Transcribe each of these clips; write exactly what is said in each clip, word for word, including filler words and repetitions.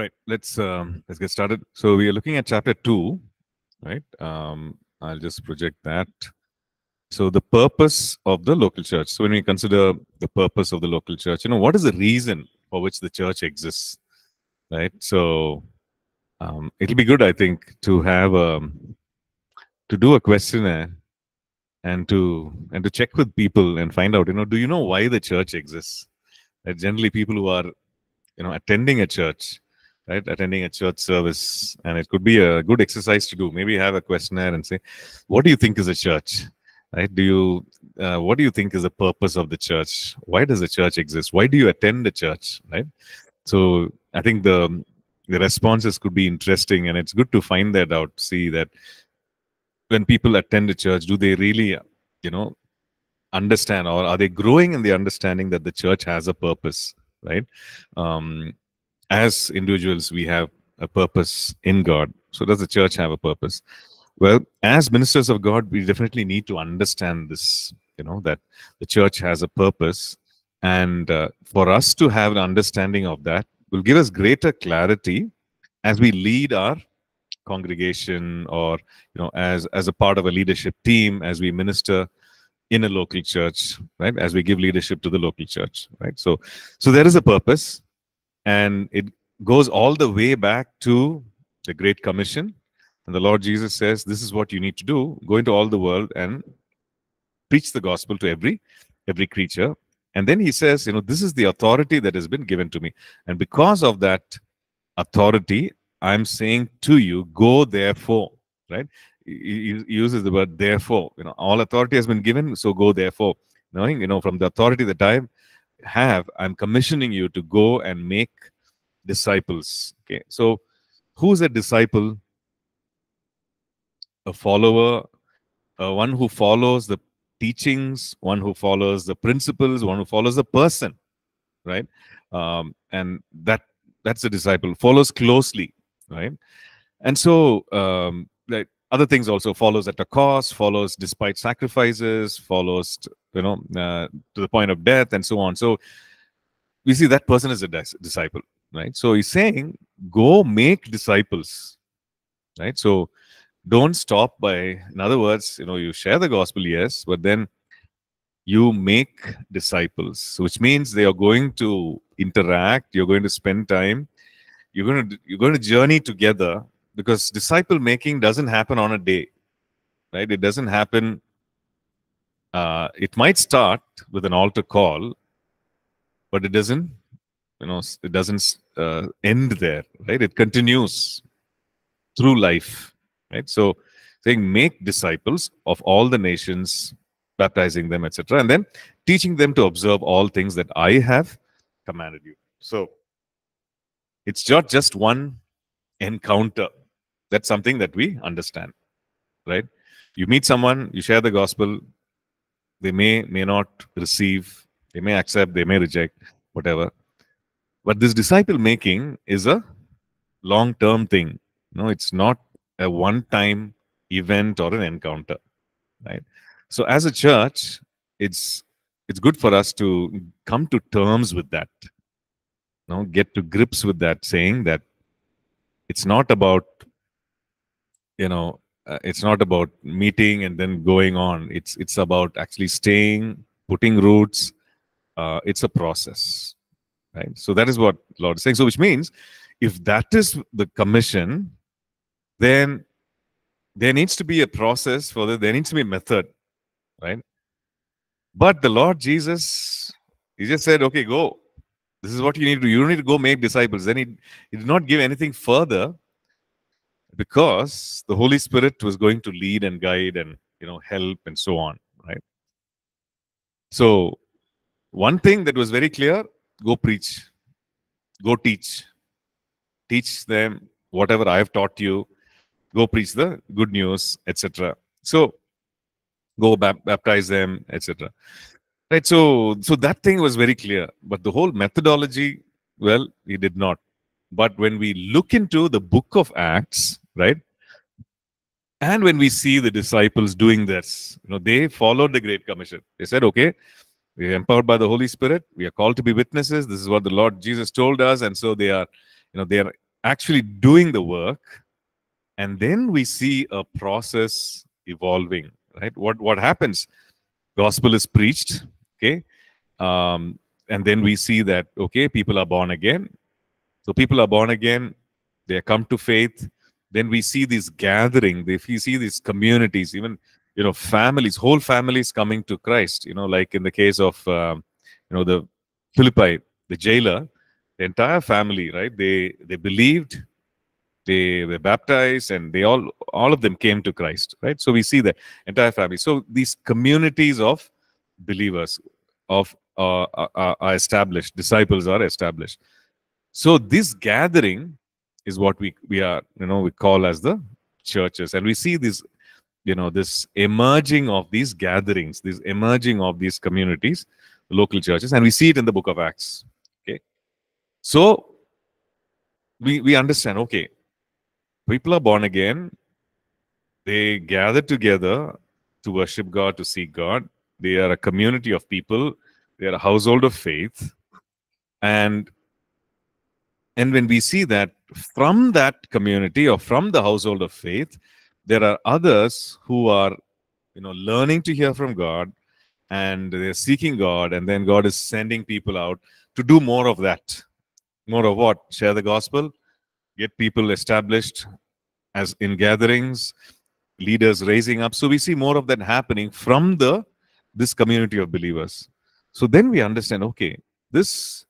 Right. Let's um, let's get started. So we are looking at chapter two, right? Um, I'll just project that. So the purpose of the local church. So when we consider the purpose of the local church, you know, what is the reason for which the church exists, right? So um, it'll be good, I think, to have um, to do a questionnaire and to and to check with people and find out, you know, do you know why the church exists? That generally people who are, you know, attending a church, right, attending a church service, and it could be a good exercise to do. Maybe have a questionnaire and say, what do you think is a church, right? Do you, uh, what do you think is the purpose of the church? Why does the church exist? Why do you attend the church, right? So I think the the responses could be interesting, and it's good to find that out. See that when people attend a church, do they really, you know, understand, or are they growing in the understanding that the church has a purpose, right? Um, as individuals, we have a purpose in God. So does the church have a purpose? Well, as ministers of God, we definitely need to understand this, you know, that the church has a purpose. And uh, for us to have an understanding of that will give us greater clarity as we lead our congregation, or, you know, as, as a part of a leadership team, as we minister in a local church, right? As we give leadership to the local church, right? So, so there is a purpose, and it goes all the way back to the Great Commission. And the Lord Jesus says, this is what you need to do. Go into all the world and preach the gospel to every, every creature. And then he says, you know, this is the authority that has been given to me. And because of that authority, I'm saying to you, go therefore, right? He uses the word therefore. You know, all authority has been given, so go therefore. Knowing, you know, from the authority that I have, I'm commissioning you to go and make disciples. Okay, so who's a disciple? A follower, uh, one who follows the teachings, one who follows the principles, one who follows the person, right? Um, and that that's a disciple, follows closely, right? And so, um, like, other things also, follows at a cost, follows despite sacrifices, follows, you know, uh, to the point of death, and so on. So we see that person is a disciple, right? So he's saying, go make disciples, right? So don't stop by, in other words, you know, you share the gospel, yes, but then you make disciples, which means they are going to interact, you're going to spend time, you're going to, you're going to journey together. Because disciple making doesn't happen on a day, right? It doesn't happen. Uh, it might start with an altar call, but it doesn't, you know, it doesn't uh, end there, right? It continues through life, right? So, saying make disciples of all the nations, baptizing them, et cetera, and then teaching them to observe all things that I have commanded you. So, it's not just one encounter. That's something that we understand, right? You meet someone, you share the gospel, they may, may not receive, they may accept, they may reject, whatever. But this disciple making is a long-term thing. No, it's not a one-time event or an encounter, right? So as a church, it's, it's good for us to come to terms with that, no, get to grips with that, saying that it's not about, you know, uh, it's not about meeting and then going on. It's it's about actually staying, putting roots. Uh, it's a process, right? So that is what the Lord is saying. So which means, if that is the commission, then there needs to be a process for that. There needs to be a method, right? But the Lord Jesus, he just said, okay, go. This is what you need to do. You don't need to go make disciples. Then he, he did not give anything further, because the Holy Spirit was going to lead and guide and, you know, help and so on, right? So one thing that was very clear, go preach, go teach, teach them whatever I have taught you, go preach the good news, et cetera. So go baptize them, et cetera. Right, so, so that thing was very clear, but the whole methodology, well, he did not. But when we look into the book of Acts, right, and when we see the disciples doing this, you know, they followed the Great Commission. They said, okay, we are empowered by the Holy Spirit, we are called to be witnesses, this is what the Lord Jesus told us, and so they are, you know, they are actually doing the work, and then we see a process evolving, right? What, what happens? Gospel is preached, okay? Um, and then we see that, okay, people are born again. So people are born again, they come to faith. Then we see this gathering, if you see these communities, even, you know, families, whole families coming to Christ, you know, like in the case of, uh, you know, the Philippi, the jailer, the entire family, right? They, they believed, they were baptized, and they all, all of them came to Christ, right? So we see the entire family. So these communities of believers of uh, are, are established, disciples are established. So this gathering is what we we are, you know, we call as the churches, and we see this, you know, this emerging of these gatherings, this emerging of these communities, local churches, and we see it in the book of Acts. Okay, so we we understand. Okay, people are born again. They gather together to worship God, to seek God. They are a community of people. They are a household of faith, and. And when we see that from that community or from the household of faith, there are others who are, you know, learning to hear from God, and they're seeking God, and then God is sending people out to do more of that. More of what? Share the gospel, get people established as in gatherings, leaders raising up. So we see more of that happening from the this community of believers. So then we understand, okay, this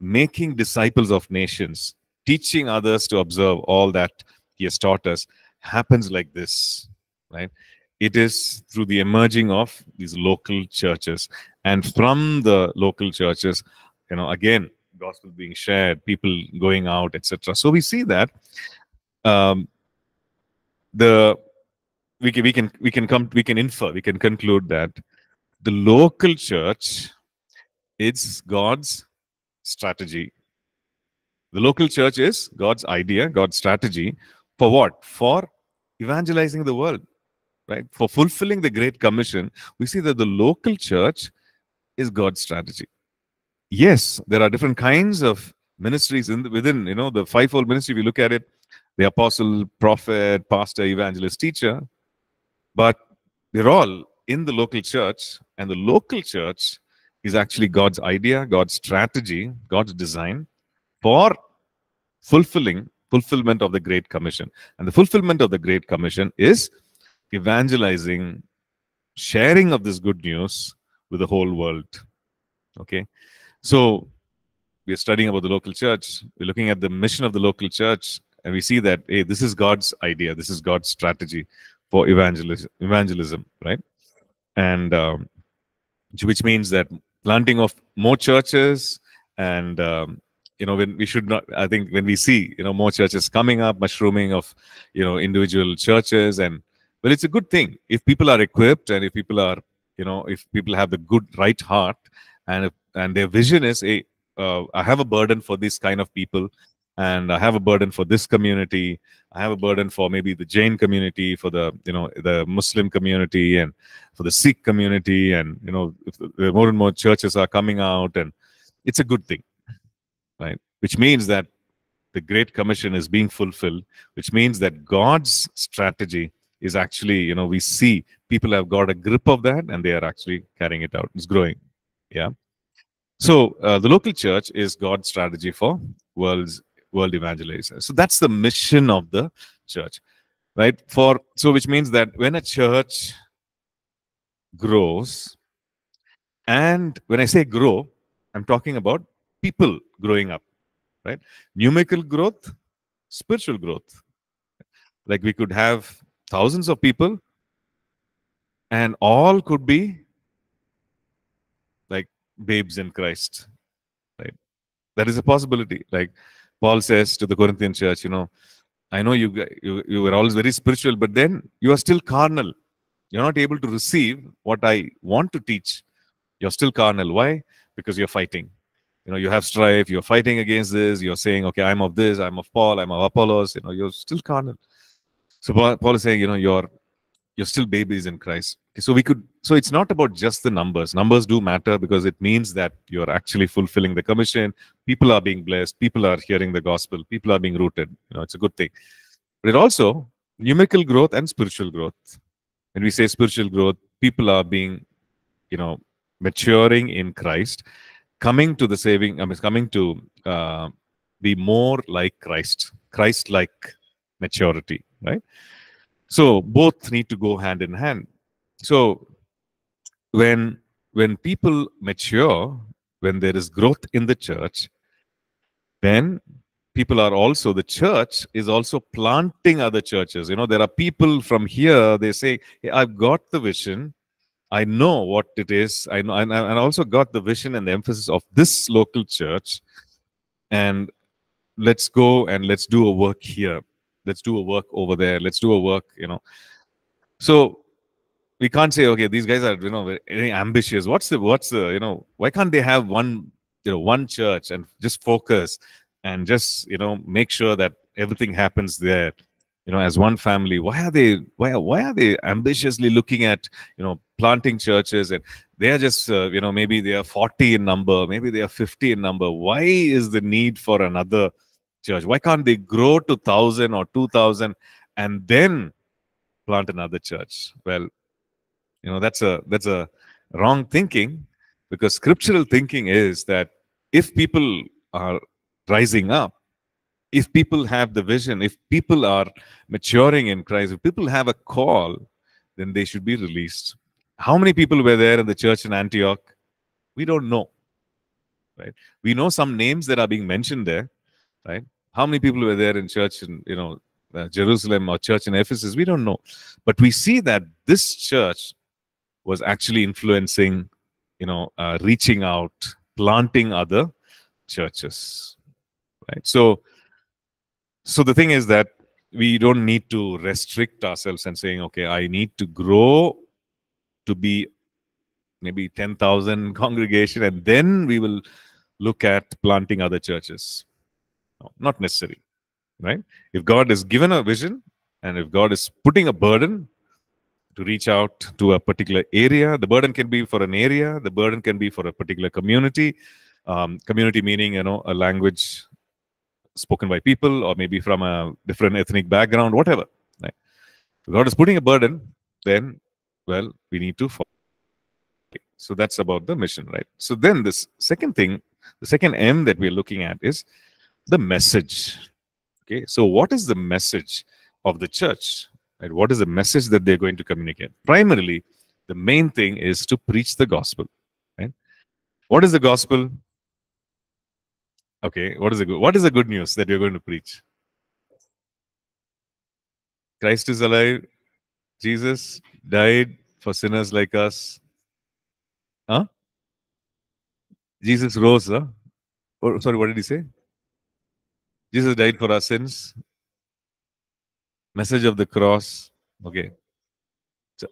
making disciples of nations, teaching others to observe all that he has taught us, happens like this, right? It is through the emerging of these local churches. And from the local churches, you know, again, gospel being shared, people going out, et cetera. So we see that um, the we can we can we can come we can infer, we can conclude that the local church is God's strategy. The local church is God's idea, God's strategy for what? For evangelizing the world, right? For fulfilling the Great Commission. We see that the local church is God's strategy. Yes, there are different kinds of ministries in the, within, you know, the fivefold ministry. We look at it, the apostle, prophet, pastor, evangelist, teacher, but they're all in the local church, and the local church is actually God's idea, God's strategy, God's design for fulfilling, fulfillment of the Great Commission. And the fulfillment of the Great Commission is evangelizing, sharing of this good news with the whole world. Okay? So, we're studying about the local church, we're looking at the mission of the local church, and we see that, hey, this is God's idea, this is God's strategy for evangelism, evangelism, right? And, um, which means that planting of more churches, and um, you know, when we should not, I think when we see, you know, more churches coming up, mushrooming of, you know, individual churches, and well, it's a good thing if people are equipped, and if people are, you know, if people have the good right heart, and if, and their vision is, hey, uh, I have a burden for this kind of people, and I have a burden for this community, I have a burden for maybe the Jain community, for the, you know, the Muslim community, and for the Sikh community, and, you know, if the more and more churches are coming out, and it's a good thing, right? Which means that the Great Commission is being fulfilled, which means that God's strategy is actually, you know, we see people have got a grip of that, and they are actually carrying it out. It's growing, yeah? So, uh, the local church is God's strategy for world's world evangelization. So that's the mission of the church, right? For so, which means that when a church grows, and when I say grow, I'm talking about people growing up, right? Numerical growth, spiritual growth. Like we could have thousands of people, and all could be like babes in Christ, right? That is a possibility. Like Paul says to the Corinthian church, you know, I know you, you you were always very spiritual, but then you are still carnal. You're not able to receive what I want to teach. You're still carnal. Why? Because you're fighting. You know, you have strife. You're fighting against this. You're saying, okay, I'm of this. I'm of Paul. I'm of Apollos. You know, you're still carnal. So Paul, Paul is saying, you know, you're you're still babies in Christ. Okay, so we could. So it's not about just the numbers. Numbers do matter because it means that you're actually fulfilling the commission. people are being blessed, people are hearing the gospel, people are being rooted. You know, it's a good thing. But it also numerical growth and spiritual growth. When we say spiritual growth, people are being, you know, maturing in Christ, coming to the saving, I mean, coming to uh, be more like Christ, Christ-like maturity, right? So both need to go hand in hand. So when when people mature, when there is growth in the church, then people are also, the church is also planting other churches. You know, there are people from here, they say, hey, I've got the vision, I know what it is, I know, and I also got the vision and the emphasis of this local church, and let's go and let's do a work here, let's do a work over there, let's do a work, you know. So we can't say, okay, these guys are, you know, very ambitious. What's the, what's the, you know, why can't they have one, you know, one church and just focus and just, you know, make sure that everything happens there, you know, as one family? Why are they, why, why are they ambitiously looking at, you know, planting churches, and they are just, uh, you know, maybe they are forty in number, maybe they are fifty in number. Why is the need for another church? Why can't they grow to one thousand or two thousand and then plant another church? Well, you know, that's a that's a wrong thinking, because scriptural thinking is that if people are rising up, if people have the vision, if people are maturing in Christ, if people have a call, then they should be released. How many people were there in the church in Antioch? We don't know, right? We know some names that are being mentioned there, right? How many people were there in church in, you know, uh, Jerusalem or church in Ephesus? We don't know. But we see that this church was actually influencing, you know, uh, reaching out, planting other churches, right? So, so the thing is that we don't need to restrict ourselves and saying, okay, I need to grow to be maybe ten thousand congregation, and then we will look at planting other churches. No, not necessary, right? If God has given a vision, and if God is putting a burden to reach out to a particular area. The burden can be for an area. The burden can be for a particular community. Um, community meaning, you know, a language spoken by people, or maybe from a different ethnic background, whatever. Right? If God is putting a burden, then, well, we need to follow. Okay. So that's about the mission, right? So then this second thing, the second M that we're looking at is the message. Okay. So what is the message of the church? And what is the message that they're going to communicate? Primarily, the main thing is to preach the gospel. Right? What is the gospel? Okay, what is the good, what is the good news that you're going to preach? Christ is alive. Jesus died for sinners like us. Huh? Jesus rose. Huh? Oh, sorry, what did he say? Jesus died for our sins. Message of the cross. Okay. So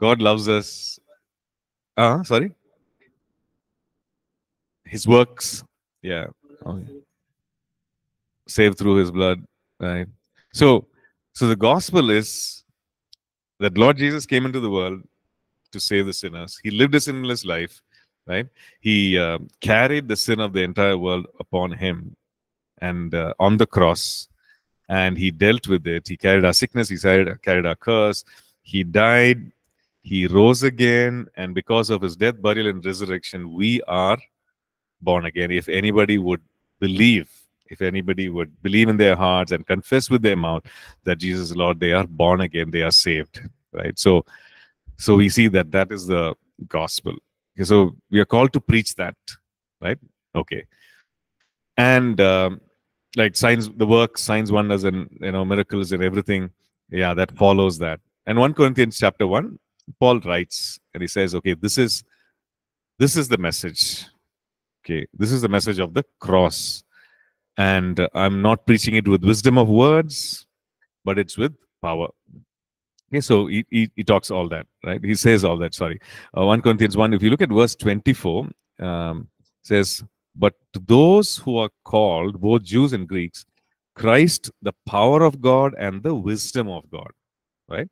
God loves us. Ah, uh, sorry. His works. Yeah. Okay. Saved through his blood. Right. So, so the gospel is that Lord Jesus came into the world to save the sinners. He lived a sinless life. Right. He uh, carried the sin of the entire world upon him, and uh, on the cross. And he dealt with it. He carried our sickness. He carried our curse. He died. He rose again. And because of his death, burial, and resurrection, we are born again. If anybody would believe, if anybody would believe in their hearts and confess with their mouth that Jesus is Lord, they are born again. They are saved. Right? So, so we see that that is the gospel. Okay, so we are called to preach that. Right? Okay. And... Um, like signs, the work, signs, wonders, and, you know, miracles and everything, yeah, that follows that. And First Corinthians chapter one, Paul writes, and he says, okay, this is, this is the message. Okay, this is the message of the cross. And uh, I'm not preaching it with wisdom of words, but it's with power. Okay, so he, he, he talks all that, right? He says all that, sorry. Uh, First Corinthians one, if you look at verse twenty-four, um, says, but to those who are called, both Jews and Greeks, Christ, the power of God and the wisdom of God, right?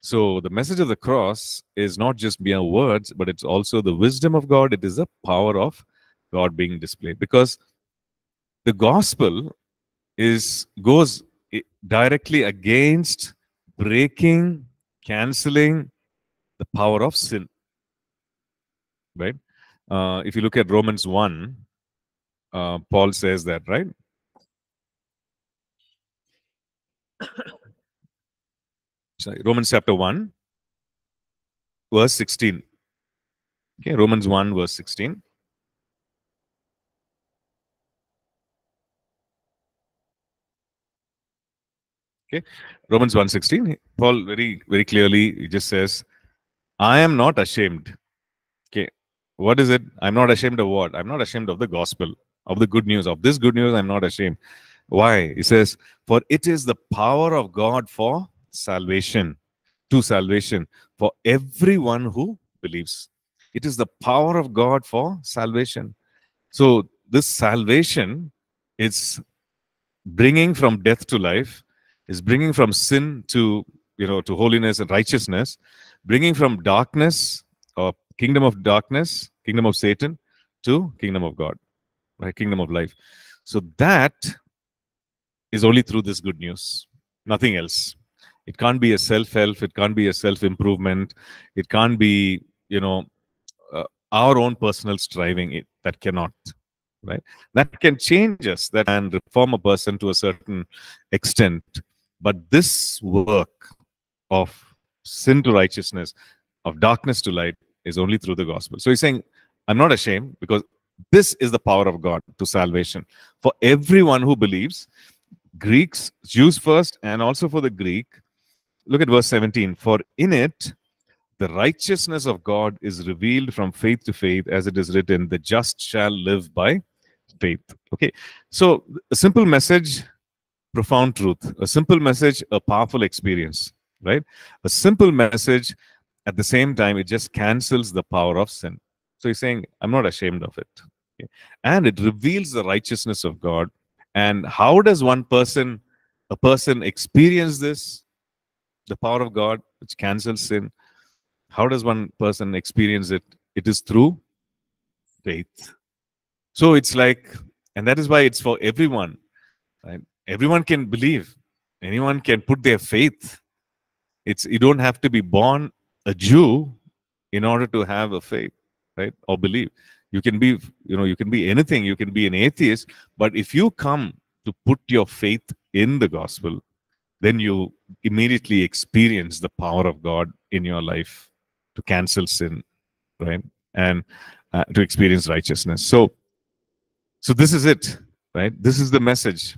So the message of the cross is not just mere words, but it's also the wisdom of God. It is the power of God being displayed, because the gospel is goes directly against breaking, canceling the power of sin. Right? Uh, if you look at Romans one, uh, Paul says that, right? Sorry, Romans chapter one, verse sixteen. Okay, Romans one, verse sixteen. Okay, Romans one sixteen. Paul very, very clearly, he just says, I am not ashamed. Okay, what is it? I'm not ashamed of what? I'm not ashamed of the gospel, of the good news, of this good news, I'm not ashamed. Why? He says, for it is the power of God for salvation, to salvation, for everyone who believes. It is the power of God for salvation. So this salvation is bringing from death to life, is bringing from sin to, you know, to holiness and righteousness, bringing from darkness or kingdom of darkness, kingdom of Satan, to kingdom of God, right? Kingdom of life. So that is only through this good news, nothing else. It can't be a self-help, it can't be a self-improvement, it can't be, you know, uh, our own personal striving, it, that cannot, right? That can change us, that can reform a person to a certain extent, but this work of sin to righteousness, of darkness to light, is only through the gospel. So he's saying, I'm not ashamed, because this is the power of God to salvation for everyone who believes, Greeks, Jews first, and also for the Greek. Look at verse seventeen. For in it, the righteousness of God is revealed from faith to faith, as it is written, the just shall live by faith. Okay, so a simple message, profound truth. A simple message, a powerful experience, right? A simple message, at the same time, it just cancels the power of sin. So he's saying, I'm not ashamed of it. Okay? And it reveals the righteousness of God. And how does one person, a person experience this? The power of God, which cancels sin. How does one person experience it? It is through faith. So it's like, and that is why it's for everyone. Right? Everyone can believe. Anyone can put their faith. It's, you don't have to be born a Jew in order to have a faith, right? Or believe. You can be, you know, you can be anything. You can be an atheist. But if you come to put your faith in the gospel, then you immediately experience the power of God in your life to cancel sin, right? And uh, to experience righteousness. So, so this is it, right? This is the message.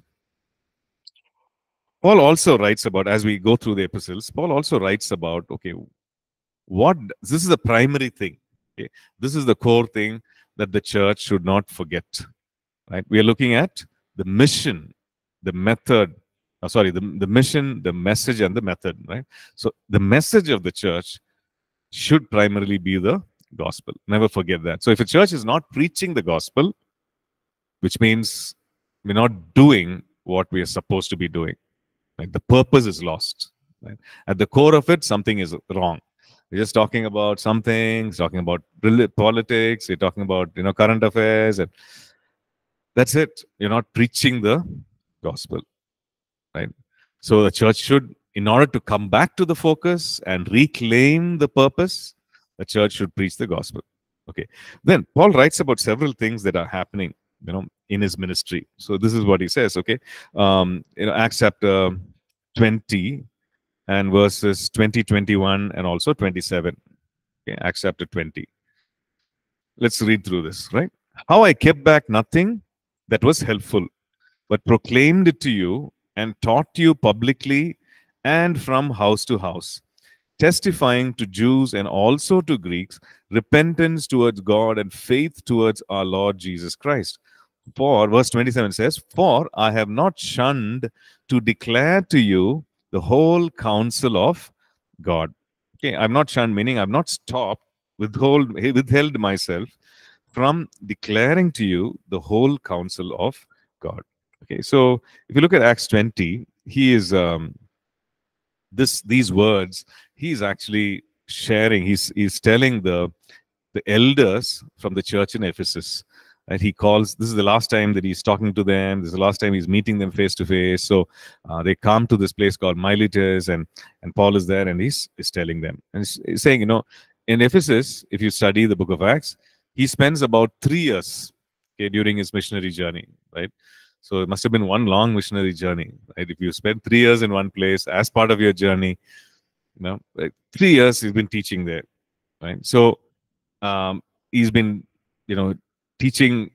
Paul also writes about, as we go through the epistles, Paul also writes about, okay, what, this is the primary thing. Okay? This is the core thing that the church should not forget, right? We are looking at the mission, the method, oh, sorry, the, the mission, the message, and the method, right? So the message of the church should primarily be the gospel. Never forget that. So if a church is not preaching the gospel, which means we're not doing what we are supposed to be doing, right? The purpose is lost, right? At the core of it, something is wrong. You're just talking about something, talking about politics, you're talking about, you know, current affairs, and that's it. You're not preaching the gospel, right? So the church should, in order to come back to the focus and reclaim the purpose, the church should preach the gospel. Okay. Then Paul writes about several things that are happening, you know, in his ministry. So this is what he says. Okay, um, you know, Acts chapter twenty. And verses twenty, twenty-one, and also twenty-seven. Okay, Acts chapter twenty. Let's read through this, right? How I kept back nothing that was helpful, but proclaimed it to you and taught you publicly and from house to house, testifying to Jews and also to Greeks, repentance towards God and faith towards our Lord Jesus Christ. For, verse twenty-seven says, for I have not shunned to declare to you the whole counsel of God. Okay, I'm not shunned, meaning I've not stopped, withhold, withheld myself from declaring to you the whole counsel of God. Okay, so if you look at Acts twenty, he is um, this these words. He's actually sharing. He's he's telling the the elders from the church in Ephesus, and he calls. This is the last time that he's talking to them. This is the last time he's meeting them face to face. So uh, they come to this place called Miletus, and and Paul is there, and he's is telling them, and he's, he's saying, you know, in Ephesus, if you study the book of Acts, he spends about three years okay, during his missionary journey, right? So it must have been one long missionary journey, right? If you spend three years in one place as part of your journey, you know, like three years he's been teaching there, right? So um, he's been, you know, teaching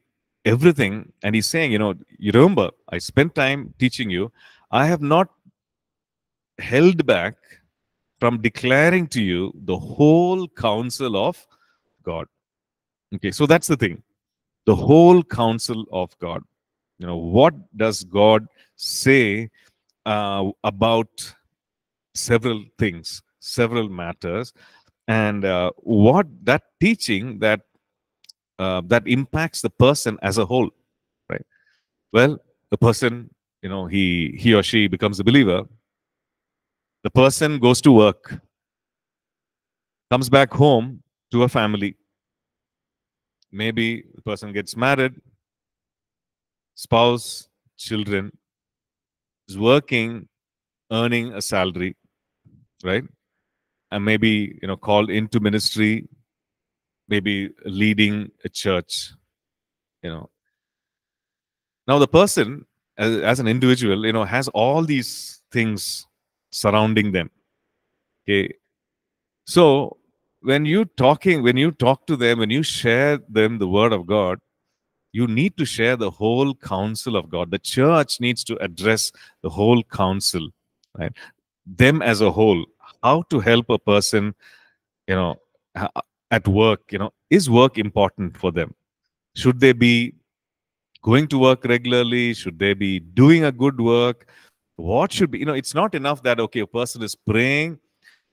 everything, and he's saying, you know, you remember, I spent time teaching you. I have not held back from declaring to you the whole counsel of God. Okay, so that's the thing. The whole counsel of God. You know, what does God say uh, about several things, several matters, and uh, what that teaching that uh, that impacts the person as a whole, right? Well, the person, you know, he he or she becomes a believer. The person goes to work, comes back home to a family. Maybe the person gets married. Spouse, children, is working, earning a salary, right? And maybe, you know, called into ministry, maybe leading a church, you know. Now the person, as, as an individual, you know, has all these things surrounding them, okay? So when you talking, when you talk to them, when you share them the word of God, you need to share the whole counsel of God. The church needs to address the whole counsel, right? Them as a whole. How to help a person, you know, at work, you know, is work important for them? Should they be going to work regularly? Should they be doing a good work? What should be, you know, it's not enough that, okay, a person is praying,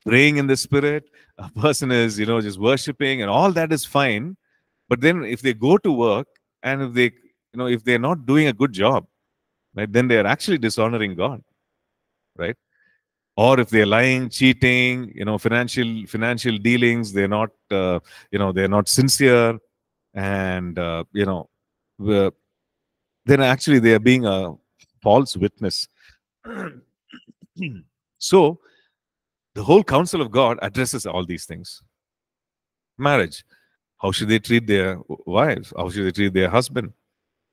praying in the spirit, a person is, you know, just worshiping and all that is fine. But then if they go to work, and if they, you know, if they're not doing a good job, right, then they're actually dishonoring God, right? Or if they're lying, cheating, you know, financial financial dealings, they're not, uh, you know, they're not sincere, and uh, you know, then actually they are being a false witness. So, the whole counsel of God addresses all these things. Marriage. How should they treat their wives? How should they treat their husband?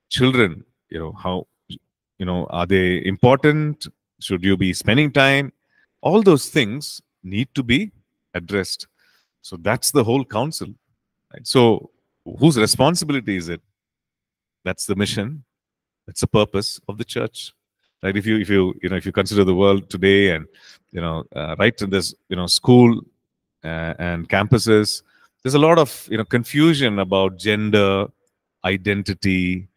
Children, you know, how, you know, are they important? Should you be spending time? All those things need to be addressed. So that's the whole counsel. Right? So whose responsibility is it? That's the mission. That's the purpose of the church. Right? If you, if you, you know, if you consider the world today, and you know, uh, right in this, you know, school uh, and campuses. There's a lot of, you know, confusion about gender, identity.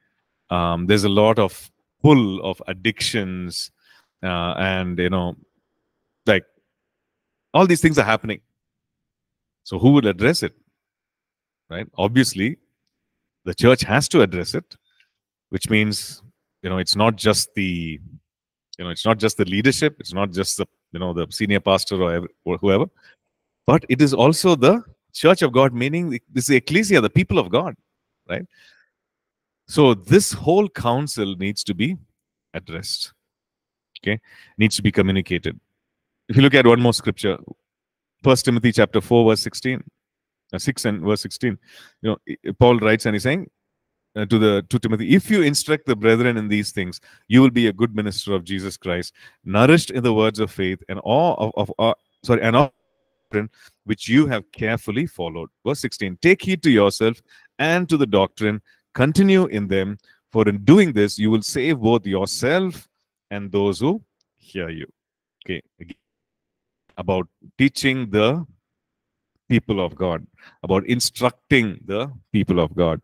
Um, there's a lot of pull of addictions, uh, and, you know, like all these things are happening. So who would address it, right? Obviously, the church has to address it, which means, you know, it's not just the, you know, it's not just the leadership. It's not just the, you know, the senior pastor or, or whoever, but it is also the Church of God, meaning this is the ecclesia, the people of God, right? So this whole counsel needs to be addressed, okay? Needs to be communicated. If you look at one more scripture, First Timothy chapter four, verse sixteen, uh, six and verse sixteen, you know, Paul writes and he's saying uh, to the to Timothy, if you instruct the brethren in these things, you will be a good minister of Jesus Christ, nourished in the words of faith and all of, of uh, sorry, and all which you have carefully followed. Verse sixteen, take heed to yourself and to the doctrine, continue in them, for in doing this you will save both yourself and those who hear you. Okay, again, about teaching the people of God, about instructing the people of God.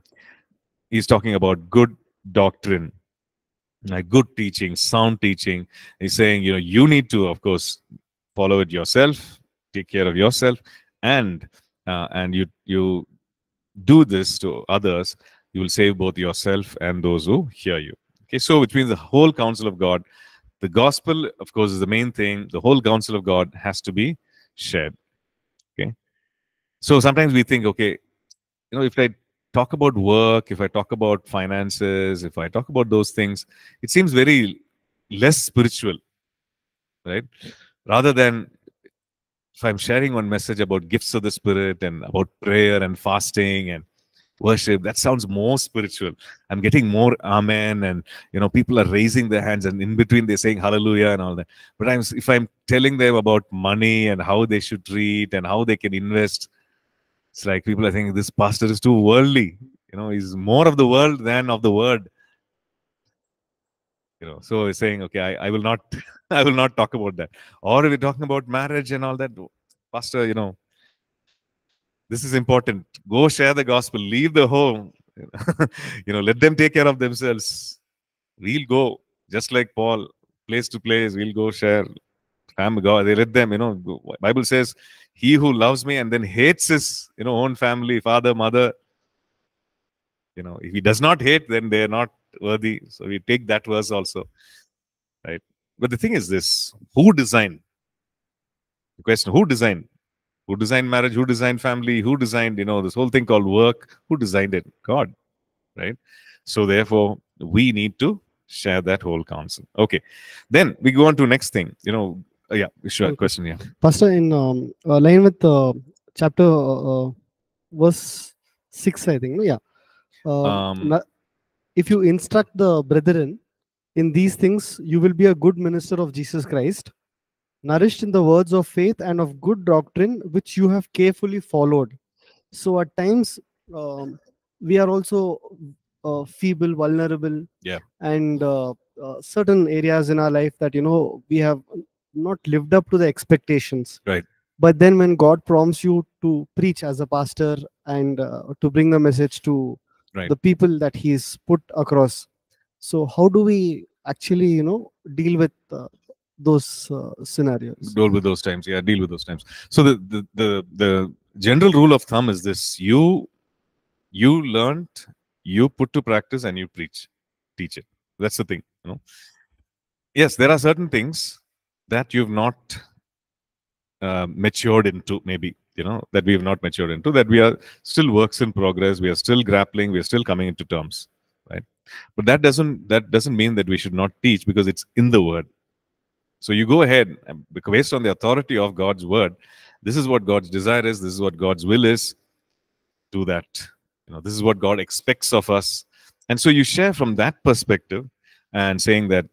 He's talking about good doctrine, like good teaching, sound teaching. He's saying, you know, you need to, of course, follow it yourself. Take care of yourself, and uh, and you you do this to others, you will save both yourself and those who hear you. Okay, so which means the whole counsel of God, the gospel, of course, is the main thing. The whole counsel of God has to be shared. Okay, so sometimes we think, okay, you know, if I talk about work, if I talk about finances, if I talk about those things, it seems very less spiritual, right? Rather than if I'm sharing one message about gifts of the Spirit and about prayer and fasting and worship, that sounds more spiritual. I'm getting more amen, and you know, people are raising their hands, and in between they're saying hallelujah and all that. But I'm, if I'm telling them about money and how they should treat and how they can invest, it's like people are thinking this pastor is too worldly. You know, he's more of the world than of the word. You know, so he's saying, okay, I, I will not, I will not talk about that. Or we're talking about marriage and all that, pastor, you know, this is important. Go share the gospel. Leave the home. You know, let them take care of themselves. We'll go, just like Paul, place to place. We'll go share. I'm God. They let them. You know, go. Bible says, "He who loves me and then hates his, you know, own family, father, mother. You know, if he does not hate, then they are not worthy." So we take that verse also, right? But the thing is this: who designed? The question: who designed? Who designed marriage? Who designed family? Who designed, you know, this whole thing called work? Who designed it? God, right? So therefore, we need to share that whole counsel. Okay. Then we go on to next thing. You know, uh, yeah, sure. Okay. Question, yeah. Pastor, in um, uh, line with uh, chapter uh, verse six, I think. No? Yeah. Uh, um, if you instruct the brethren in these things, you will be a good minister of Jesus Christ, nourished in the words of faith and of good doctrine, which you have carefully followed. So at times, um, we are also uh, feeble, vulnerable, yeah, and uh, uh, certain areas in our life that, you know, we have not lived up to the expectations. Right. But then when God prompts you to preach as a pastor and uh, to bring the message to right. the people that he is put across, so how do we actually, you know, deal with uh, those uh, scenarios? Deal with those times, yeah. Deal with those times. So the, the the the general rule of thumb is this: you you learned, you put to practice, and you preach, teach it. That's the thing, you know. Yes, there are certain things that you've not uh, matured into, maybe, you know, that we have not matured into, that we are still works in progress. We are still grappling. We are still coming into terms, right? But that doesn't that doesn't mean that we should not teach, because it's in the Word. So you go ahead, based on the authority of God's word, this is what God's desire is, this is what God's will is, do that. You know, this is what God expects of us. And so you share from that perspective, and saying that,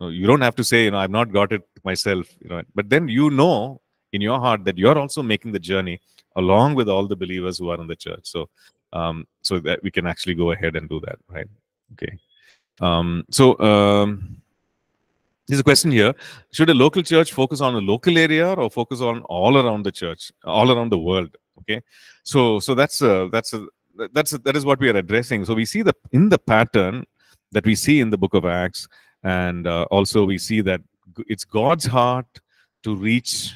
you know, you don't have to say, you know, I've not got it myself, you know, but then you know in your heart that you're also making the journey along with all the believers who are in the church. So, um, so that we can actually go ahead and do that, right? Okay. Um, so, um, There's a question here. Should a local church focus on a local area or focus on all around the church, all around the world? Okay, so so that's a, that's a, that's a, that is what we are addressing. So we see the in the pattern that we see in the book of Acts, and uh, also we see that it's God's heart to reach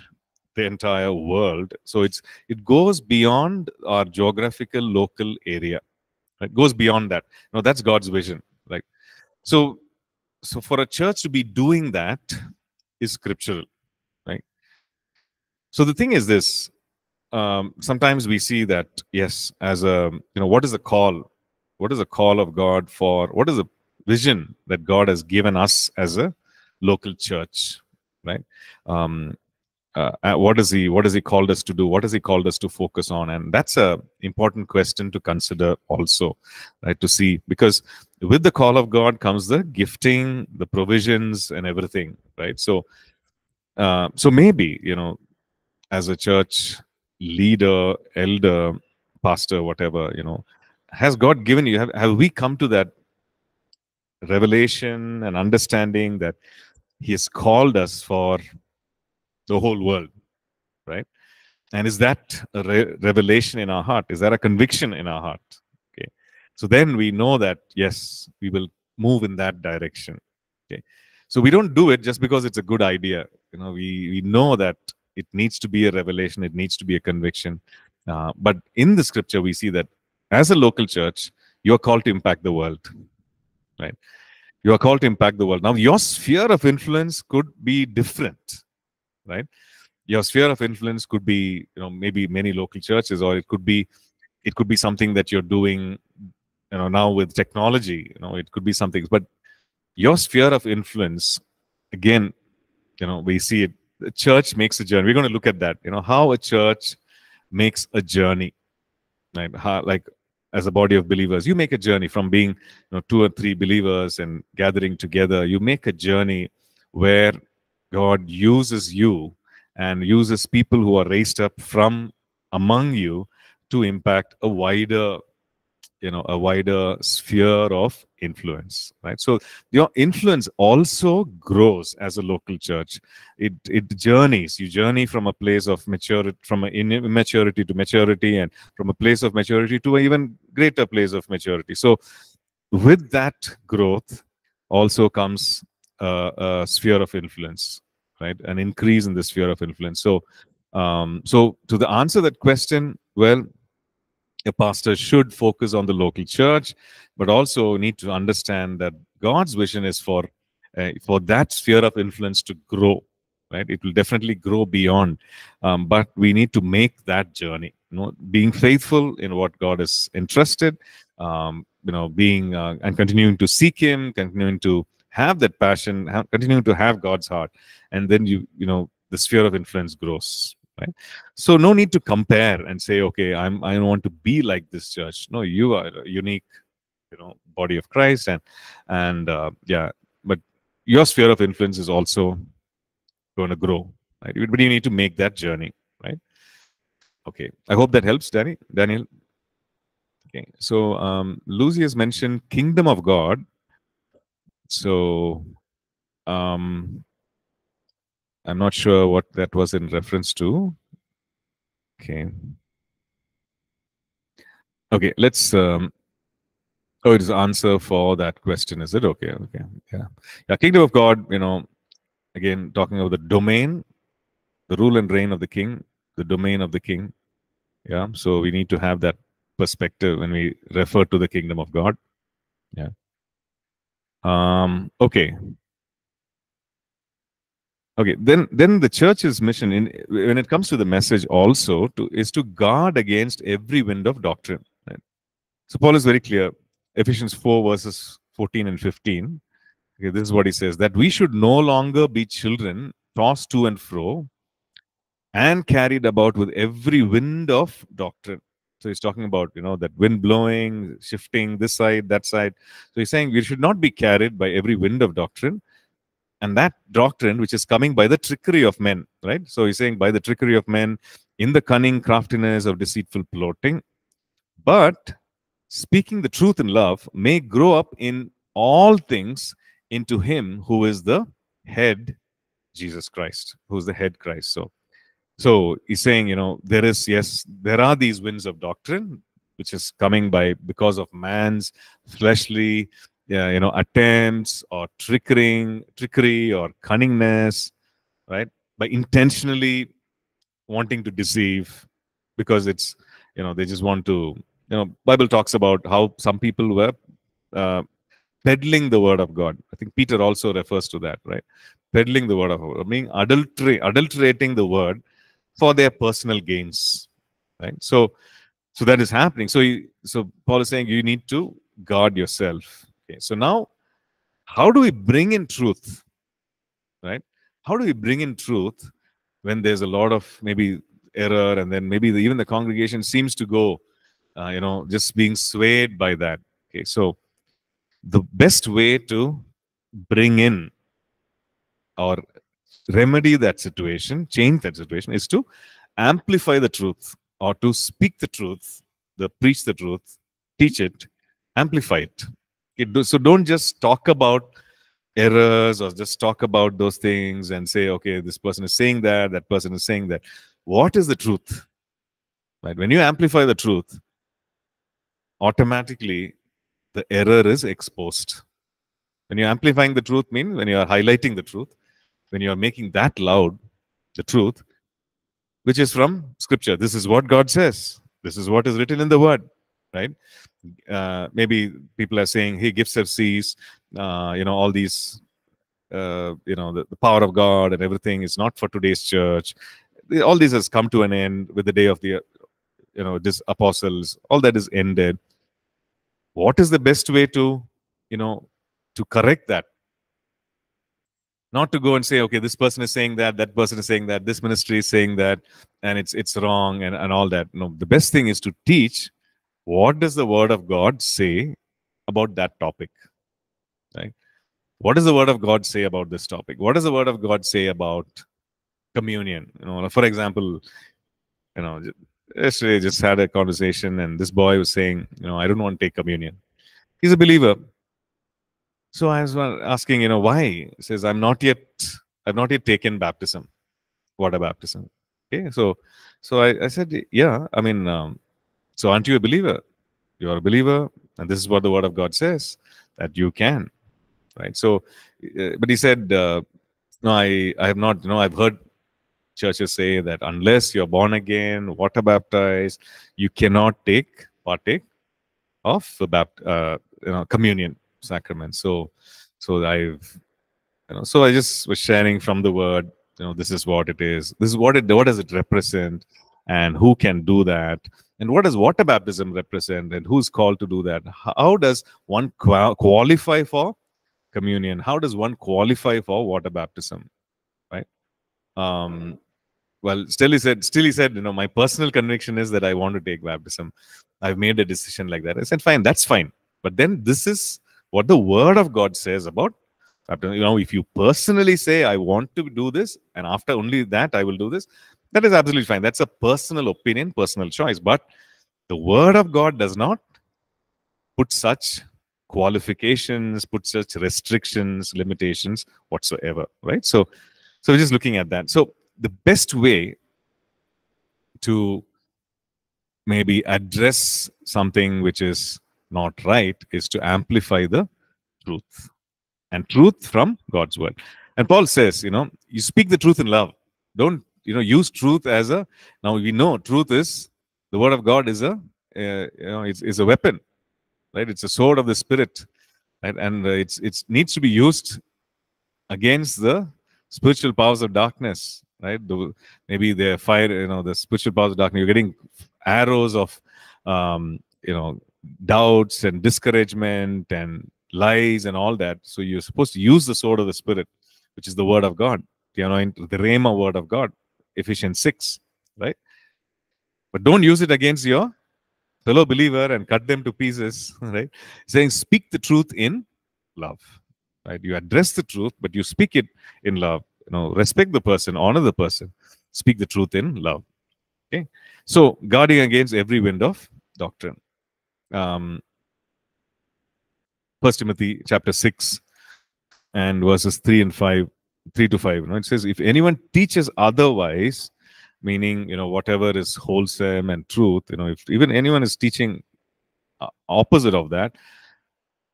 the entire world. So it's it goes beyond our geographical local area. It goes beyond that. Now that's God's vision. Like so. So for a church to be doing that is scriptural, right? So the thing is this, um, sometimes we see that, yes, as a, you know, what is the call? What is the call of God for, what is the vision that God has given us as a local church, right? Um, uh, what is he, what has he called us to do? What has he called us to focus on? And that's an important question to consider also, right? To see, because with the call of God comes the gifting, the provisions, and everything, right? So, uh, so maybe, you know, as a church leader, elder, pastor, whatever, you know, has God given you, have, have we come to that revelation and understanding that he has called us for the whole world, right? And is that a re revelation in our heart? Is that a conviction in our heart? So then we know that, yes, we will move in that direction. Okay, so we don't do it just because it's a good idea. You know, we, we know that it needs to be a revelation. It needs to be a conviction. Uh, but in the scripture, we see that as a local church, you are called to impact the world, right? You are called to impact the world. Now, your sphere of influence could be different, right? Your sphere of influence could be, you know, maybe many local churches, or it could be it could be something that you're doing, you know, now with technology. You know, it could be something. But your sphere of influence, again, you know, we see it. The church makes a journey. We're going to look at that. You know, how a church makes a journey, right? How, like, as a body of believers, you make a journey from being, you know, two or three believers and gathering together. You make a journey where God uses you and uses people who are raised up from among you to impact a wider, you know, a wider sphere of influence, right? So your influence also grows as a local church. It it journeys. You journey from a place of maturity, from immaturity to maturity, and from a place of maturity to an even greater place of maturity. So with that growth also comes uh, a sphere of influence, right? An increase in the sphere of influence. So, um, so to the answer that question, well, a pastor should focus on the local church, but also need to understand that God's vision is for uh, for that sphere of influence to grow, right? It will definitely grow beyond, um, but we need to make that journey. You know, being faithful in what God is entrusted, um, you know, being uh, and continuing to seek Him, continuing to have that passion, ha continuing to have God's heart, and then you you know the sphere of influence grows. Right? So no need to compare and say, okay, I'm I want to be like this church. No, you are a unique, you know, body of Christ, and and uh, yeah, but your sphere of influence is also going to grow, right? But you need to make that journey, right? Okay, I hope that helps, Danny. Daniel. Okay, so um, Lucy has mentioned Kingdom of God. So, um. I'm not sure what that was in reference to. Okay. Okay, let's... Um, oh, it is the answer for that question, is it? Okay, okay, yeah. Yeah, Kingdom of God, you know, again, talking about the domain, the rule and reign of the king, the domain of the king. Yeah, so we need to have that perspective when we refer to the Kingdom of God. Yeah. Um, okay. Okay, then then the church's mission, in when it comes to the message also, to, is to guard against every wind of doctrine. Right? So Paul is very clear, Ephesians four verses fourteen and fifteen. Okay, this is what he says, that we should no longer be children tossed to and fro and carried about with every wind of doctrine. So he's talking about, you know, that wind blowing, shifting this side, that side. So he's saying we should not be carried by every wind of doctrine. And that doctrine, which is coming by the trickery of men, right? So he's saying by the trickery of men, in the cunning craftiness of deceitful plotting, but speaking the truth in love, may grow up in all things into Him who is the head, Jesus Christ, who is the head Christ. So, so he's saying, you know, there is, yes, there are these winds of doctrine, which is coming by because of man's fleshly, yeah, you know, attempts or trickering, trickery or cunningness, right? By intentionally wanting to deceive, because it's, you know, they just want to, you know, Bible talks about how some people were uh, peddling the word of God. I think Peter also refers to that, right? Peddling the word of God, meaning adultery, adulterating the word for their personal gains, right? So, so that is happening. So, you, so Paul is saying you need to guard yourself. Okay, so now, how do we bring in truth, right? How do we bring in truth when there's a lot of maybe error, and then maybe the, even the congregation seems to go, uh, you know, just being swayed by that. Okay, so the best way to bring in or remedy that situation, change that situation, is to amplify the truth, or to speak the truth, the preach the truth, teach it, amplify it. It, so don't just talk about errors or just talk about those things and say, okay, this person is saying that, that person is saying that. What is the truth? Right? When you amplify the truth, automatically the error is exposed. When you're amplifying the truth, means when you are highlighting the truth, when you are making that loud, the truth, which is from Scripture. This is what God says. This is what is written in the Word. Right? Uh, maybe people are saying, hey, gifts have ceased, uh, you know, all these, uh, you know, the, the power of God and everything is not for today's church. All this has come to an end with the day of the, you know, these apostles, all that is ended. What is the best way to, you know, to correct that? Not to go and say, okay, this person is saying that, that person is saying that, this ministry is saying that, and it's it's wrong and, and all that. No, the best thing is to teach what does the Word of God say about that topic, right? What does the Word of God say about this topic? What does the Word of God say about communion? You know, for example, you know, yesterday I just had a conversation and this boy was saying, you know, I don't want to take communion. He's a believer. So I was asking, you know, why? He says, I'm not yet, I've not yet taken baptism, water baptism. Okay, so so I, I said, yeah, I mean, um, so aren't you a believer? You are a believer, and this is what the Word of God says, that you can, right? So, uh, but he said, uh, no, I, I have not, you know, I've heard churches say that unless you're born again, water baptized, you cannot take, partake of uh, you know, communion sacrament. So, so I've, you know, so I just was sharing from the Word, you know, this is what it is, this is what it, what does it represent, and who can do that, and what does water baptism represent, and who's called to do that? How does one qual qualify for communion? How does one qualify for water baptism, right? Um, well, still he said, still he said, you know, my personal conviction is that I want to take baptism. I've made a decision like that. I said, fine, that's fine. But then this is what the Word of God says about baptism. You know, if you personally say, I want to do this, and after only that, I will do this, that is absolutely fine. That's a personal opinion, personal choice. But the Word of God does not put such qualifications, put such restrictions, limitations whatsoever, right? So, so just looking at that. So the best way to maybe address something which is not right is to amplify the truth, and truth from God's Word. And Paul says, you know, you speak the truth in love. Don't, you know, use truth as a, now we know truth is, the Word of God is a, uh, you know, it's, it's a weapon, right? It's a sword of the Spirit, right? And uh, it's it needs to be used against the spiritual powers of darkness, right? The, maybe the fire, you know, the spiritual powers of darkness, you're getting arrows of, um, you know, doubts and discouragement and lies and all that. So you're supposed to use the sword of the Spirit, which is the Word of God, the anointed, the Rhema Word of God, Ephesians six, right? But don't use it against your fellow believer and cut them to pieces, right? Saying, speak the truth in love, right? You address the truth, but you speak it in love. You know, respect the person, honor the person, speak the truth in love. Okay, so guarding against every wind of doctrine. Um, First Timothy chapter six and verses three and five, three to five. You know, it says, if anyone teaches otherwise, meaning, you know, whatever is wholesome and truth, you know, if even anyone is teaching uh, opposite of that,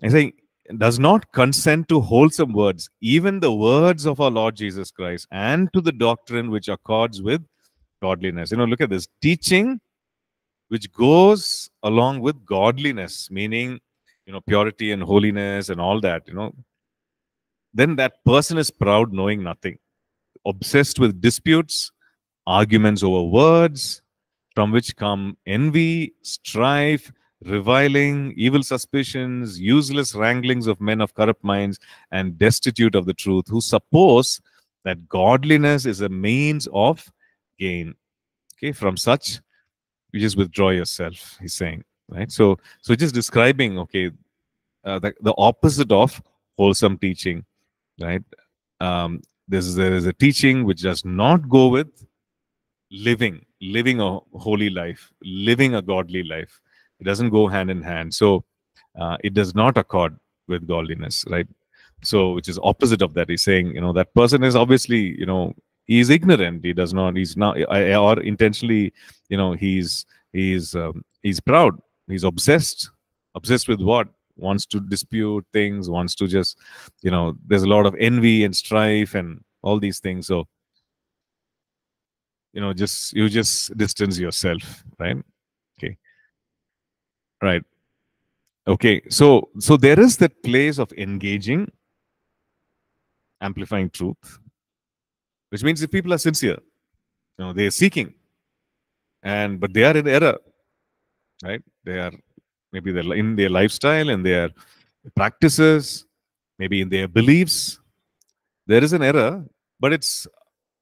I'm saying, does not consent to wholesome words, even the words of our Lord Jesus Christ, and to the doctrine which accords with godliness. You know, look at this, teaching which goes along with godliness, meaning, you know, purity and holiness and all that, you know, then that person is proud, knowing nothing, obsessed with disputes, arguments over words, from which come envy, strife, reviling, evil suspicions, useless wranglings of men of corrupt minds, and destitute of the truth, who suppose that godliness is a means of gain. Okay, from such, you just withdraw yourself, he's saying, right? So, so just describing, okay, uh, the, the opposite of wholesome teaching, right? Um, this is, there is a teaching which does not go with living, living a holy life, living a godly life. It doesn't go hand in hand. So, uh, it does not accord with godliness, right? So, which is opposite of that. He's saying, you know, that person is obviously, you know, he's ignorant. He does not. He's not, or intentionally, you know, he's he's um, he's proud. He's obsessed, obsessed with what, wants to dispute things, wants to just, you know, there's a lot of envy and strife and all these things. So, you know, just you just distance yourself, right? Okay, right. Okay. So so there is that place of engaging, amplifying truth. Which means if people are sincere, you know, they are seeking, and but they are in error, right? They are maybe they're in their lifestyle, in their practices, maybe in their beliefs. There is an error, but it's,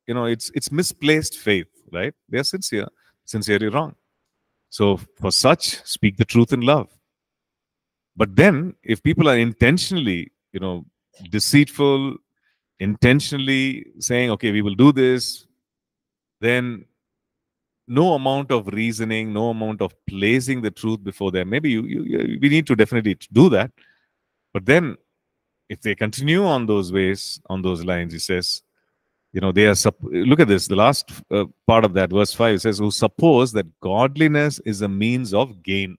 you know, it's it's misplaced faith, right? They are sincere, sincerely wrong. So for such, speak the truth in love. But then, if people are intentionally, you know, deceitful, intentionally saying, okay, we will do this, then no amount of reasoning, no amount of placing the truth before them. Maybe you, you, you we need to definitely do that. But then, if they continue on those ways, on those lines, he says, you know, they are, look at this, the last uh, part of that, verse five, it says, who suppose that godliness is a means of gain.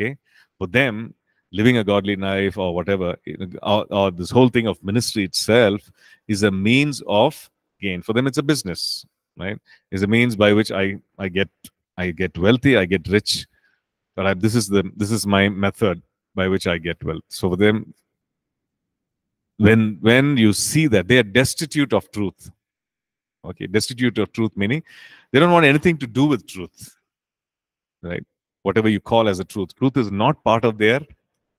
Okay? For them, living a godly life or whatever, or, or this whole thing of ministry itself is a means of gain. For them, it's a business, right? It's a means by which I, I get I get wealthy, I get rich. But I, this is the this is my method by which I get wealth. So for them, when when you see that, they are destitute of truth. Okay, destitute of truth meaning they don't want anything to do with truth, right? Whatever you call as a truth, truth is not part of their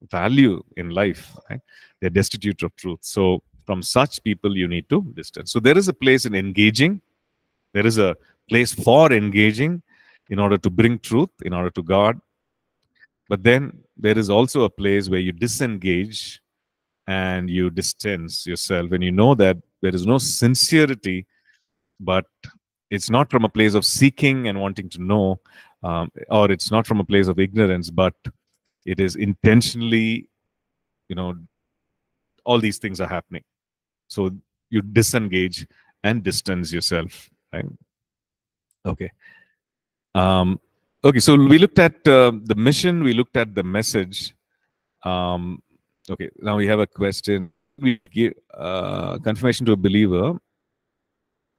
value in life, right? They're destitute of truth. So from such people, you need to distance. So there is a place in engaging. There is a place for engaging in order to bring truth, in order to God. But then there is also a place where you disengage and you distance yourself. And you know that there is no sincerity, but it's not from a place of seeking and wanting to know, um, or it's not from a place of ignorance, but it is intentionally, you know, all these things are happening. So you disengage and distance yourself, right? Okay. Um, okay, so we looked at uh, the mission, we looked at the message. Um, okay, now we have a question. We give uh, confirmation to a believer.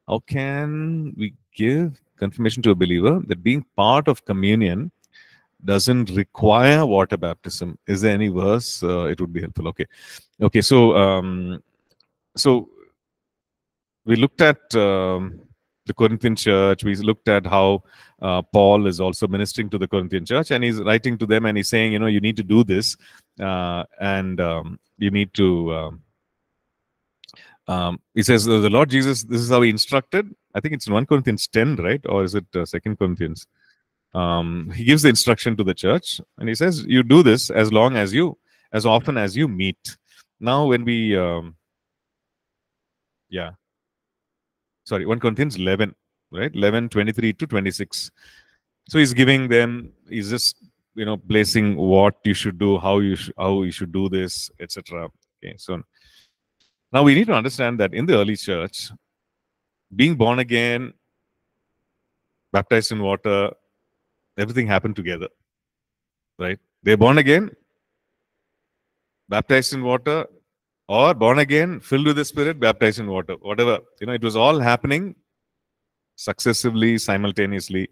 How can we give confirmation to a believer that being part of communion doesn't require water baptism? Is there any verse? Uh, it would be helpful. Okay, okay. So, um, so we looked at um, the Corinthian church. We looked at how uh, Paul is also ministering to the Corinthian church, and he's writing to them, and he's saying, you know, you need to do this, uh, and um, you need to. Um, um, he says the Lord Jesus. This is how he instructed. I think it's in First Corinthians ten, right, or is it uh, Second Corinthians? Um, he gives the instruction to the church, and he says, you do this as long as you, as often as you meet. Now, when we, um, yeah, sorry, First Corinthians eleven, right? eleven, twenty-three to twenty-six. So he's giving them, he's just, you know, placing what you should do, how you, sh how you should do this, et cetera. Okay, so now we need to understand that in the early church, being born again, baptized in water, everything happened together, right? They're born again, baptized in water, or born again, filled with the Spirit, baptized in water, whatever. You know, it was all happening successively, simultaneously.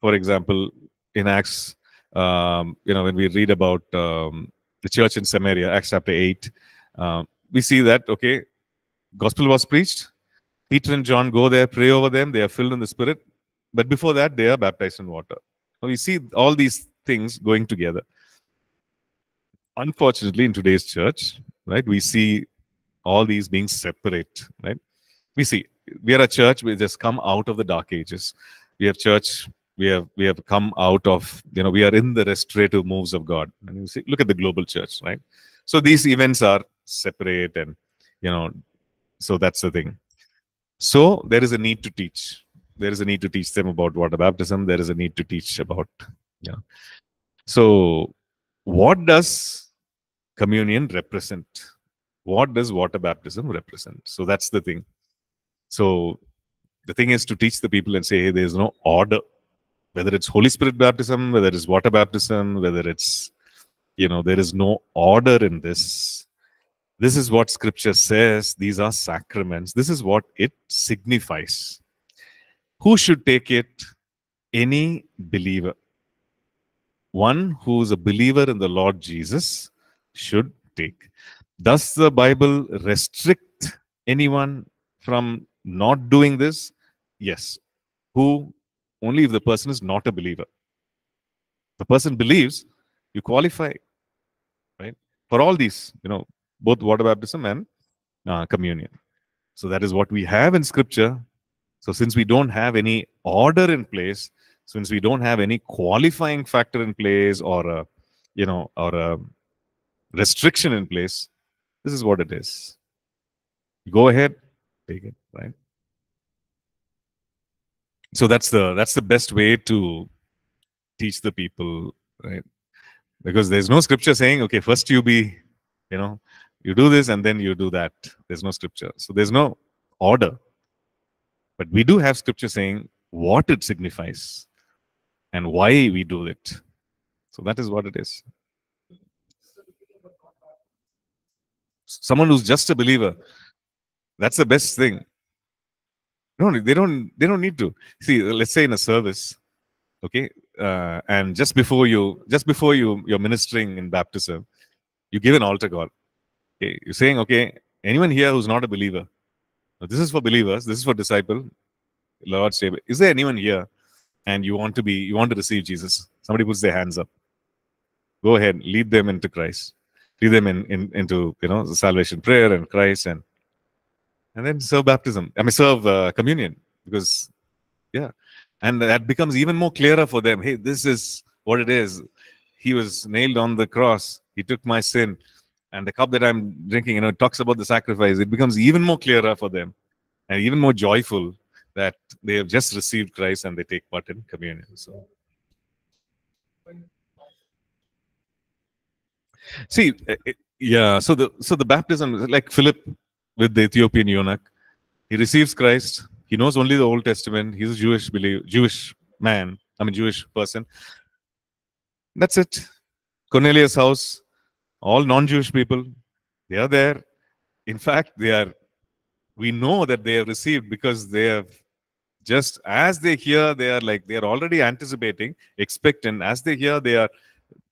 For example, in Acts, um, you know, when we read about um, the church in Samaria, Acts chapter eight, um, we see that, okay, gospel was preached. Peter and John go there, pray over them. They are filled in the Spirit. But before that, they are baptized in water. So we see all these things going together. Unfortunately, in today's church, right, we see all these being separate, right? We see, we are a church which has come out of the dark ages. We have church, we have we have come out of, you know, we are in the restorative moves of God. And you see, look at the global church, right? So these events are separate and, you know, so that's the thing. So there is a need to teach. There is a need to teach them about water baptism. There is a need to teach about, yeah. So, what does communion represent? What does water baptism represent? So, that's the thing. So, the thing is to teach the people and say, hey, there's no order. Whether it's Holy Spirit baptism, whether it's water baptism, whether it's, you know, there is no order in this. This is what Scripture says. These are sacraments. This is what it signifies. Who should take it? Any believer. One who is a believer in the Lord Jesus should take. Does the Bible restrict anyone from not doing this? Yes. Who? Only if the person is not a believer. the person believes, you qualify, right? For all these, you know, both water baptism and uh, communion. So that is what we have in Scripture. So since we don't have any order in place, since we don't have any qualifying factor in place, or a, you know, or a restriction in place, this is what it is. Go ahead, take it, right? So that's the that's the best way to teach the people, right? Because there's no scripture saying, okay, first you be, you know, you do this and then you do that. There's no scripture. So there's no order. But we do have scripture saying what it signifies and why we do it. So that is what it is. Someone who's just a believer, that's the best thing. No, they don't, they don't need to. See, let's say in a service, okay, uh, and just before you, just before you, you're ministering in baptism, you give an altar call. Okay, you're saying, okay, anyone here who's not a believer, this is for believers, this is for disciple, Lord's table. Is there anyone here and you want to be, you want to receive Jesus? Somebody puts their hands up. Go ahead, lead them into Christ. Lead them in, in into, you know, salvation prayer and Christ, and and then serve baptism. I mean, serve uh, communion, because, yeah. And that becomes even more clearer for them. Hey, this is what it is. He was nailed on the cross. He took my sin. And the cup that I'm drinking, you know, it talks about the sacrifice. It becomes even more clearer for them and even more joyful that they have just received Christ and they take part in communion. So, see, it, yeah, so the, so the baptism, like Philip, with the Ethiopian eunuch, he receives Christ. He knows only the Old Testament. He's a Jewish believer, Jewish man. I mean, Jewish person. That's it. Cornelius' house, all non-Jewish people, they are there. In fact, they are. We know that they have received because they have just as they hear, they are like they are already anticipating, expectant. As they hear, they are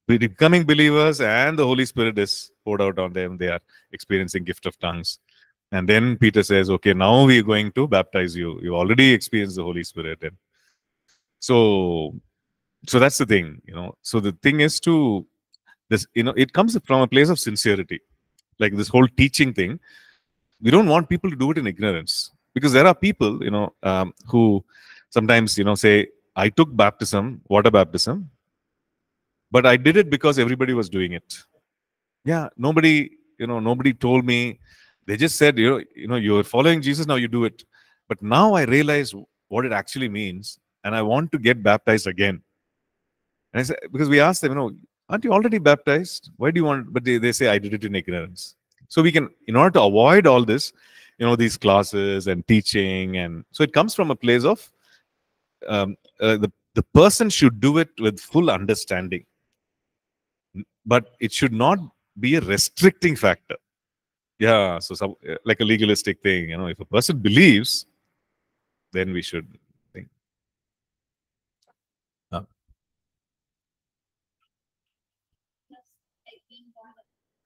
becoming believers, and the Holy Spirit is poured out on them. They are experiencing gift of tongues. And then Peter says, okay, now we're going to baptize you. You already experienced the Holy Spirit. And so, so that's the thing, you know. So the thing is to, this, you know, it comes from a place of sincerity. Like this whole teaching thing, we don't want people to do it in ignorance. Because there are people, you know, um, who sometimes, you know, say, I took baptism, water baptism, but I did it because everybody was doing it. Yeah, nobody, you know, nobody told me. They just said, you know, you know, you're following Jesus, now you do it. But now I realize what it actually means, and I want to get baptized again. And I said, because we asked them, you know, aren't you already baptized? Why do you want? But they, they say, I did it in ignorance. So we can, in order to avoid all this, you know, these classes and teaching, and so it comes from a place of um, uh, the, the person should do it with full understanding. But it should not be a restricting factor. Yeah, so some, like a legalistic thing, you know, if a person believes, then we should think. Uh.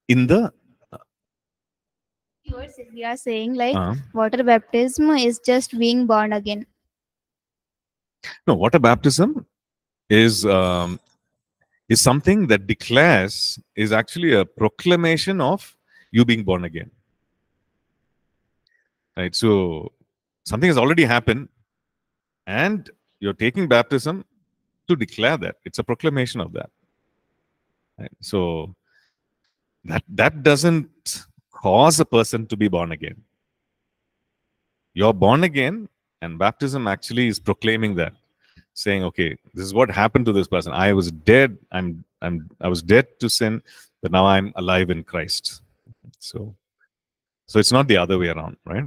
In the... Uh, we are saying like uh, water baptism is just being born again. No, water baptism is, um, is something that declares, is actually a proclamation of you being born again, right? So something has already happened, and you're taking baptism to declare that. It's a proclamation of that. Right? So that that doesn't cause a person to be born again. You're born again, and baptism actually is proclaiming that, saying, "Okay, this is what happened to this person. I was dead. I'm I'm I was dead to sin, but now I'm alive in Christ." So, so it's not the other way around, right?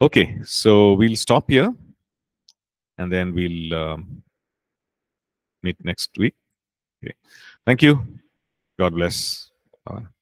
Okay, so we'll stop here, and then we'll um, meet next week. Okay. Thank you. God bless. Bye.